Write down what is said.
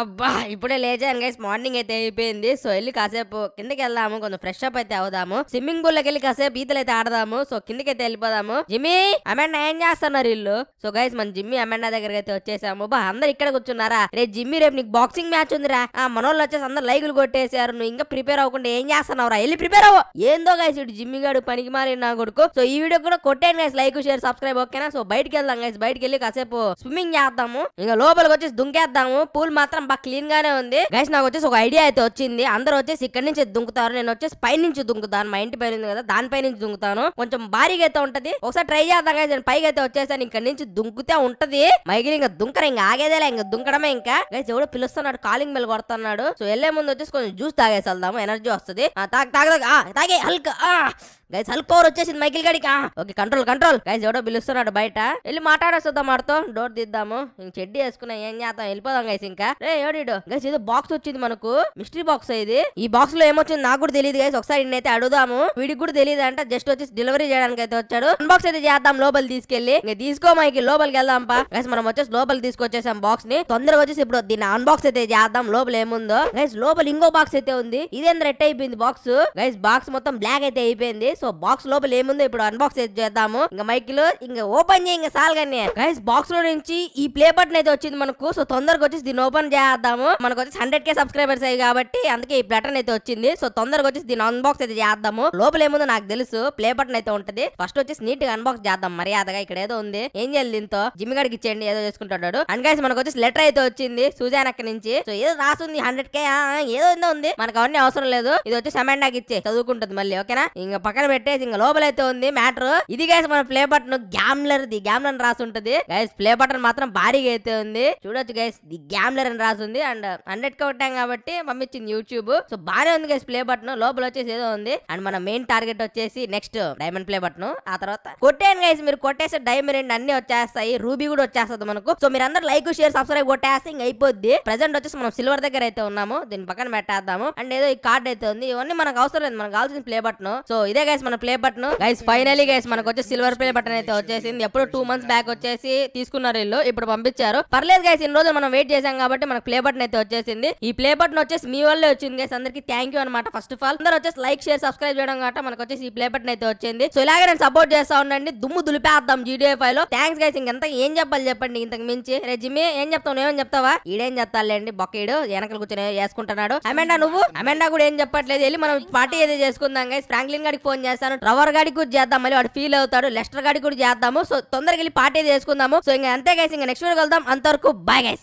అబ్బా ఇప్పుడే లేచాను గైస్, మార్నింగ్ అయితే అయిపోయింది. సో వెళ్ళి కాసేపు కిందకి వెళ్దాము, కొంచెం ఫ్రెష్ అప్ అయితే అవుదాము, స్విమ్మింగ్ పూల్ లోకి వెళ్ళి కాసేపు ఈతలు అయితే ఆడదాము. సో కిందకి అయితే వెళ్ళిపోదాము. జిమ్మీ అమెన్నా ఏం చేస్తున్నారు ఇల్లు? సో గైస్ మన జిమ్మీ అమెన్నా దగ్గరకి అయితే వచ్చేసాము. బా అందరు ఇక్కడ కూర్చున్నారా? రే జిమ్మీ రేపు నీకు బాక్సింగ్ మ్యాచ్ ఉందిరా, ఆ మనోళ్ళు వచ్చేసి అందరు లైకులు కొట్టేసారు, నువ్వు ఇంకా ప్రిపేర్ అవ్వకుండా ఏం చేస్తున్నావురా, వెళ్ళి ప్రిపేర్ అవ్వు. ఏందో గైస్ ఇటు జిమ్మీ గాడు పనికి మారి నా కొడుకు. సో ఈ వీడియో కూడా కొట్టేయండి గైస్, లైక్ షేర్ సబ్స్క్రైబ్, ఓకేనా? సో బయటకి వెళ్దాం గైస్, బయటకి వెళ్ళి కాసేపు స్విమ్మింగ్ చేద్దాము, ఇంకా లోపలికి వచ్చేసి దుంకేద్దాము. పూల్ మాత్రం బాగా క్లీన్ గానే ఉంది గైస్. నాకు వచ్చేసి ఒక ఐడియా అయితే వచ్చింది, అందరూ వచ్చేసి ఇక్కడ నుంచి దుంకుతారు, నేను వచ్చేసి పై నుంచి దుంకుతాను, మా ఇంటి పైన ఉంది కదా దానిపై నుంచి దుంకుతాను, కొంచెం భారీగా అయితే ఉంటది. ఒకసారి ట్రై చేద్దాం గైస్. నేను పైకి అయితే వచ్చేసాను, ఇక్కడ నుంచి దుంకుతే ఉంటది, మైగిలి ఇంకా దుంకర, ఇంకా ఆగేదేలా, ఇంకా దుంకడమే. ఇంకా గైస్ ఎవడో పిలుస్తున్నాడు, కాలింగ్ బెల్ కొడుతున్నాడు. సో వెళ్లే ముందు వచ్చేసి కొంచెం జ్యూస్ తాగేసి వెళ్దాము, ఎనర్జీ వస్తుంది. తాగే హల్క్ గైస్, హల్క్ పవర్ వచ్చేసింది మైకిల్ గడికి. ఓకే కంట్రోల్ కంట్రోల్ గైస్, ఎవడో పిలుస్తున్నాడు బయట, వెళ్ళి మాట్లాడేస్తాం వాడితో, డోర్ తీద్దాము. చెడ్డి వేసుకున్నా ఏం చేద్దాం, వెళ్ళిపోదాం గైస్. ఇంకా రే ఏడు గైస్ ఏదో బాక్స్ వచ్చింది మనకు, మిస్టరీ బాక్స్ ఇది. ఈ బాక్స్ లో ఏమొచ్చింది నాకు కూడా తెలియదు గైస్, ఒకసారి నిన్నైతే అడుగుదాము, వీడికి కూడా తెలియదు అంట. జస్ట్ వచ్చేసి డెలివరీ చేయడానికి అయితే వచ్చాడు. అన్బాక్స్ అయితే చేద్దాం, లోపల తీసుకెళ్లి తీసుకో మైకిల్, లోపలికి వెళ్దాం పా గైస్. మనం వచ్చేసి లోపల తీసుకొచ్చేసాం బాక్స్ ని, తొందరగా వచ్చేసి ఇప్పుడు దీన్ని అన్బాక్స్ అయితే చేద్దాం. లోపల ఏముందో గైస్, లోపల ఇంకో బాక్స్ అయితే ఉంది, ఇదేం రెడ్ అయిపోయింది బాక్స్ గైస్, బాక్స్ మొత్తం బ్లాక్ అయితే అయిపోయింది. సో బాక్స్ లోపల ఏముందో ఇప్పుడు అన్బాక్స్ అయితే చేద్దాము. ఇంకా మైకిల్ ఇంకా ఓపెన్ చేయి, ఇంకా సాల్ గానే గైస్. బాక్స్ లో నుంచి ఈ ప్లే బటన్ అయితే వచ్చింది మనకు. సో తొందరగా వచ్చేసి దీన్ని ఓపెన్ చేద్దాము, మనకు వచ్చేసి 100K సబ్స్క్రైబర్స్ అయ్యి కాబట్టి అందుకే ఈ బటన్ అయితే వచ్చింది. సో తొందరగా వచ్చేసి దీన్ని అన్బాక్స్ అయితే చేద్దాము. లోపల ఏముందో నాకు తెలుసు, ప్లే బటన్ అయితే ఉంటది. ఫస్ట్ వచ్చేసి నీట్ గా అన్బాక్స్ చేద్దాం మర్యాదగా. ఇక్కడ ఏదో ఉంది, ఏం చేయాలి దీంతో, జిమ్మి గారికి ఇచ్చేయండి, ఏదో చేసుకుంటాడు. అండ్ గైస్ మనకు వచ్చేసి లెటర్ అయితే వచ్చింది సుజాన్ అక్క నుంచి. సో ఏదో రాస్తుంది 100K ఏదో ఏదో ఉంది, మనకు అవన్నీ అవసరం లేదు. ఇది వచ్చేసి అమెన్నాకి ఇచ్చే చదువుకుంటుంది మళ్ళీ, ఓకేనా? ఇంకా పక్కన పెట్టేసి ఇంకా లోపలైతే ఉంది మ్యాటర్ ఇది గైస్. మన ప్లే బటన్ గ్యామ్లర్, ది గ్యామ్లర్ అని రాసి ఉంటది గైస్. ప్లే బటన్ మాత్రం భారీగా అయితే ఉంది, చూడొచ్చు గైస్, ది గ్యామ్లర్ అని రాసింది. అండ్ 100K కొట్టాం కాబట్టి పంపించింది యూట్యూబ్. సో బానే ఉంది గైస్ ప్లే బటన్, లోపల వచ్చేసి ఏదో ఉంది. అండ్ మన మెయిన్ టార్గెట్ వచ్చేసి నెక్స్ట్ డైమండ్ ప్లే బటన్, ఆ తర్వాత కొట్టేయండి గైస్. మీరు కొట్టేస్తే డైమండ్ అన్ని వచ్చేస్తాయి, రూబీ కూడా వచ్చేస్తుంది మనకు. సో మీరు అందరు లైక్ షేర్ సబ్స్క్రైబ్ కొట్టేస్తే ఇంక అయిపోద్ది. ప్రెసెంట్ వచ్చేసి మనం సిల్వర్ దగ్గర అయితే ఉన్నాము, దీని పక్కన పెట్టేద్దాము. అండ్ ఏదో ఈ కార్డ్ అయితే ఉంది, ఇవన్నీ మనకు అవసరం లేదు, మనకు కావాల్సిన ప్లే బటన్. సో ఇదే గైస్ మన play button guys. Finally guys మనకు వచ్చే సిల్వర్ ప్లే బటన్ అయితే వచ్చేసింది. ఎప్పుడు 2 months బ్యాక్ వచ్చేసి తీసుకున్నారు వీళ్ళు, ఇప్పుడు పంపించారు. పర్లేదు గైస్, ఇన్ని రోజులు మనం వెయిట్ చేసాం కాబట్టి మనకు ప్లే బటన్ అయితే వచ్చేసింది. ఈ ప్లే బటన్ వచ్చేసి మీ వల్లే వచ్చింది గైస్, అందరికి థ్యాంక్ యూ అనమాట. ఫస్ట్ ఆఫ్ ఆల్ అందరూ వచ్చేసి లైక్ షేర్ సబ్స్క్రైబ్ చేయడం కాబట్టి మనకు వచ్చేసి ఈ ప్లే బటన్ అయితే వచ్చింది. సో ఇలాగే నేను సపోర్ట్ చేస్తా ఉండండి, దుమ్ము దులిపేద్దాం GTA 5 లో. థ్యాంక్స్ గైస్, ఇంకంతా ఏం చెప్పాలి చెప్పండి ఇంతకు మించి. రే జిమ్మి ఏం చెప్తావు, నువ్వేం చెప్తావా? ఈడేం చెప్తాలేండి, బొక్కీడు వెనకలు కూర్చొని వేసుకుంటున్నాడు. అమెన్నా నువ్వు, అమెన్నా కూడా ఏం చెప్పట్లేదు. వెళ్ళి మనం పార్టీ అయితే చేసుకుందాం గైస్. ఫ్రాంక్లిన్ గారికి ఫోన్ చేస్తాను, రవర్ గాడికి కూడా చేద్దాం, మళ్ళీ వాడు ఫీల్ అవుతాడు. లెస్టర్ గాడికి కూడా చేద్దాము. సో తొందరగా వెళ్ళి పార్టీ చేసుకుందాము. సో ఇంకా అంతే గైస్, ఇంకా నెక్స్ట్ వీడియో కలుద్దాం, అంతవరకు బాయ్ గైస్.